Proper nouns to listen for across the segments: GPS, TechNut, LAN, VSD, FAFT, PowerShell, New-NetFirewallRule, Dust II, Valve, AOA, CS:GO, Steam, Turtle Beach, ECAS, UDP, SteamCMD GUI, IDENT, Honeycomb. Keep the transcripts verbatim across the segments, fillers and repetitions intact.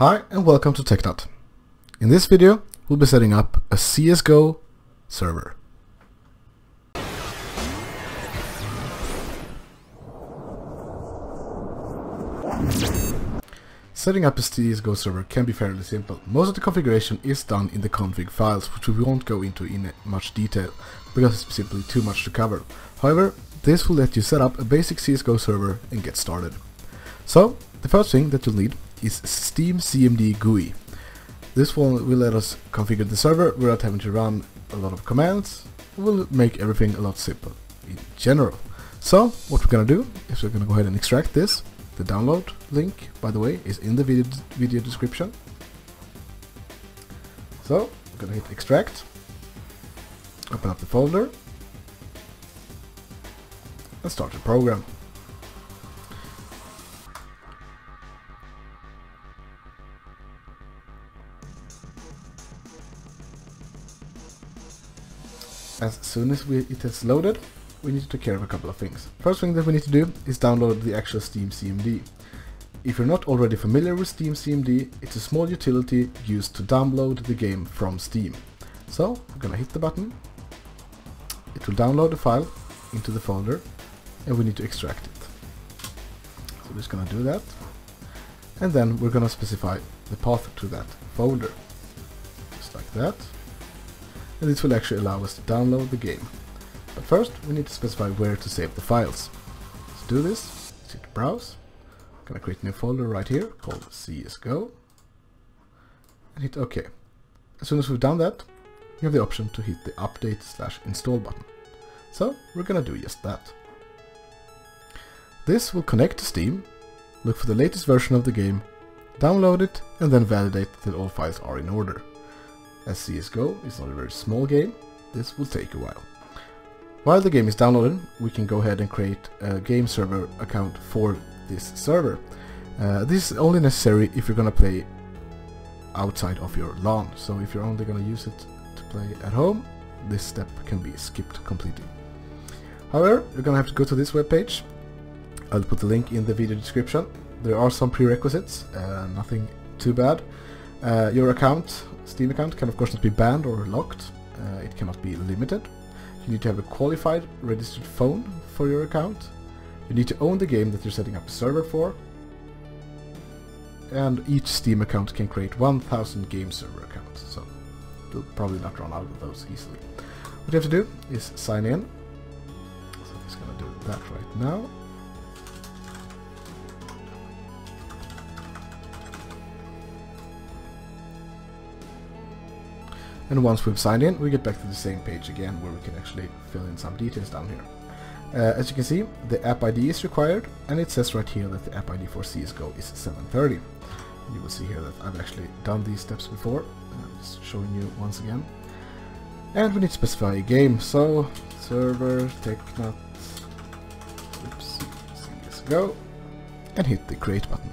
Hi and welcome to TechNut. In this video we'll be setting up a C S G O server. Setting up a C S G O server can be fairly simple. Most of the configuration is done in the config files, which we won't go into in much detail because it's simply too much to cover. However, this will let you set up a basic C S G O server and get started. So, the first thing that you'll need is SteamCMD G U I. This one will let us configure the server without having to run a lot of commands. It will make everything a lot simpler in general. So what we're gonna do is we're gonna go ahead and extract this. The download link, by the way, is in the video, video description. So we're gonna hit extract, open up the folder and start the program. As soon as we, it has loaded, we need to take care of a couple of things. First thing that we need to do is download the actual SteamCMD. If you're not already familiar with SteamCMD, it's a small utility used to download the game from Steam. So we're gonna hit the button, it will download the file into the folder and we need to extract it. So we're just gonna do that and then we're gonna specify the path to that folder, just like that. And this will actually allow us to download the game. But first we need to specify where to save the files. Let's do this, let's hit browse. I'm gonna create a new folder right here called C S G O and hit OK. As soon as we've done that, we have the option to hit the update slash install button. So we're gonna do just that. This will connect to Steam, look for the latest version of the game, download it and then validate that all files are in order. As C S G O is not a very small game, this will take a while. While the game is downloaded, we can go ahead and create a game server account for this server. Uh, this is only necessary if you're gonna play outside of your LAN, so if you're only gonna use it to play at home, this step can be skipped completely. However, you're gonna have to go to this webpage. I'll put the link in the video description. There are some prerequisites, uh, nothing too bad. Uh, your account, Steam account, can of course not be banned or locked. Uh, it cannot be limited. You need to have a qualified registered phone for your account. You need to own the game that you're setting up a server for. And each Steam account can create one thousand game server accounts, so you'll probably not run out of those easily. What you have to do is sign in. So I'm just gonna do that right now. And once we've signed in, we get back to the same page again where we can actually fill in some details down here. Uh, as you can see, the app I D is required and it says right here that the app I D for C S G O is seven thirty. You will see here that I've actually done these steps before. I'm just showing you once again. And we need to specify a game, so server TechNut oops, C S G O and hit the create button.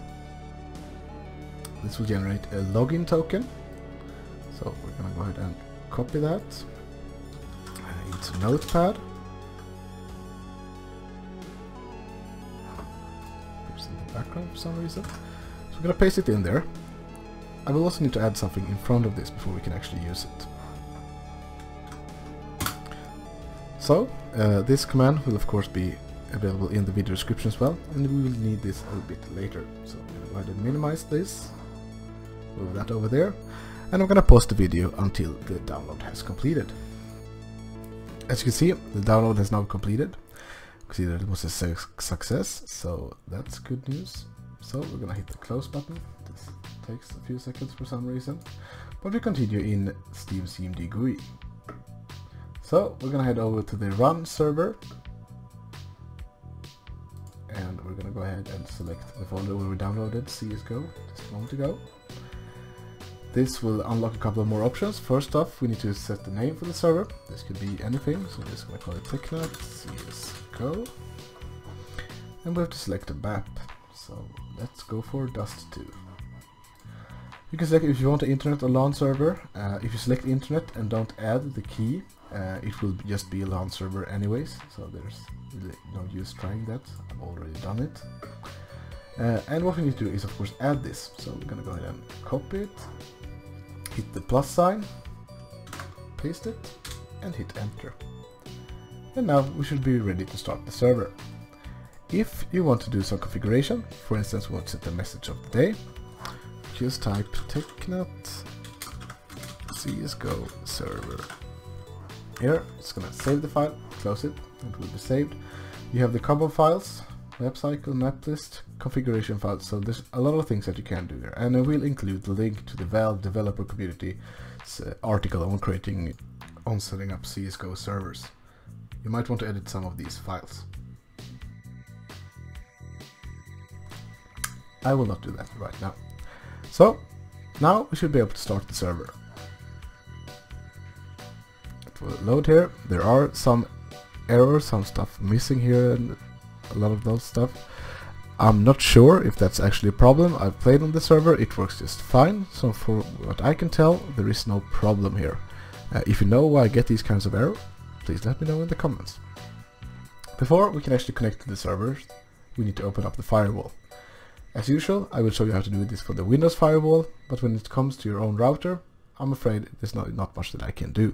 This will generate a login token. So we're going to go ahead and copy that into Notepad. It's in the background for some reason. So we're going to paste it in there. I will also need to add something in front of this before we can actually use it. So uh, this command will of course be available in the video description as well, and we will need this a bit later. So I'm going to go ahead and minimize this, move that over there. And I'm gonna pause the video until the download has completed. As you can see, the download has now completed. You can see that it was a su success, so that's good news. So we're gonna hit the close button. This takes a few seconds for some reason, but we continue in SteamCMD G U I. So we're gonna head over to the run server, and we're gonna go ahead and select the folder where we downloaded C S G O just a moment ago. This will unlock a couple of more options. First off, we need to set the name for the server. This could be anything, so we're just gonna call it TechNut C S G O. And we have to select a map. So let's go for Dust two. You can select if you want an internet or LAN server. Uh, if you select internet and don't add the key, uh, it will just be a LAN server anyways. So there's really no use trying that. I've already done it. Uh, and what we need to do is of course add this. So we're gonna go ahead and copy it, hit the plus sign, paste it, and hit enter. And now we should be ready to start the server. If you want to do some configuration, for instance we want to set the message of the day, just type TechNut C S G O server. Here it's gonna save the file, close it, it will be saved. You have the combo files, WebCycle, MapList, configuration files, so there's a lot of things that you can do here. And I will include the link to the Valve developer community article on creating, on setting up C S G O servers. You might want to edit some of these files. I will not do that right now. So, now we should be able to start the server. It will load here. There are some errors, some stuff missing here, and a lot of those stuff. I'm not sure if that's actually a problem. I've played on the server, it works just fine. So for what I can tell, there is no problem here. Uh, if you know why I get these kinds of errors, please let me know in the comments. Before we can actually connect to the server, we need to open up the firewall. As usual, I will show you how to do this for the Windows firewall, but when it comes to your own router, I'm afraid there's not, not much that I can do.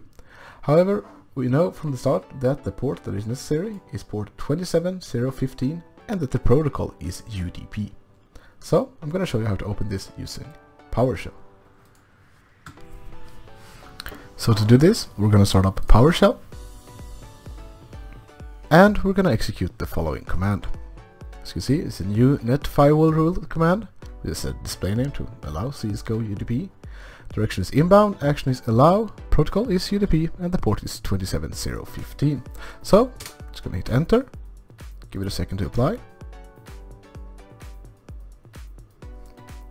However, we know from the start that the port that is necessary is port twenty-seven thousand fifteen and that the protocol is U D P. So I'm going to show you how to open this using PowerShell. So to do this, we're going to start up PowerShell and we're going to execute the following command. As you can see, it's a new net firewall rule command. This is a display name to allow C S G O U D P. Direction is inbound, action is allow, protocol is U D P, and the port is twenty-seven thousand fifteen. So, just gonna hit enter, give it a second to apply.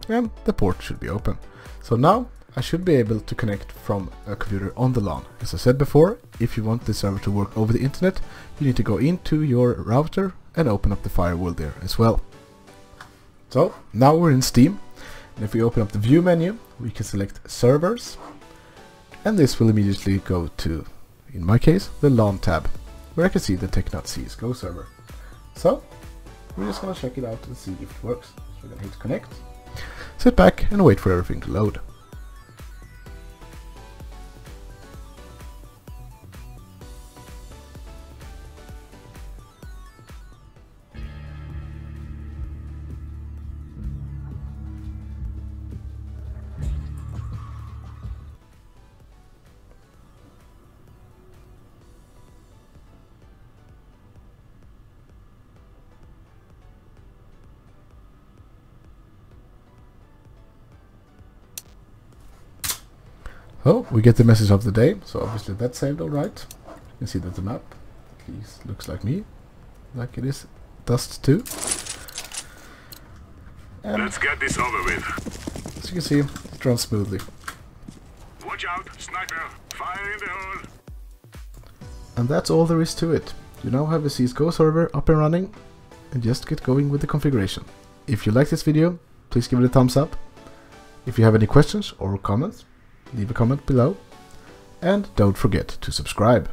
And the port should be open. So now, I should be able to connect from a computer on the LAN. As I said before, if you want the server to work over the internet, you need to go into your router and open up the firewall there as well. So, now we're in Steam. And if we open up the view menu, we can select servers, and this will immediately go to, in my case, the LAN tab, where I can see the TechNut C S G O server. So we're just gonna check it out and see if it works. So we're gonna hit connect, sit back and wait for everything to load. Oh, we get the message of the day, so obviously that's saved alright. You can see that the map at least looks like me, like it is Dust two. And let's get this over with. As you can see, it runs smoothly. Watch out, sniper! Fire in the hole! And that's all there is to it. You now have a C S G O server up and running, and just get going with the configuration. If you like this video, please give it a thumbs up. If you have any questions or comments, leave a comment below, and don't forget to subscribe.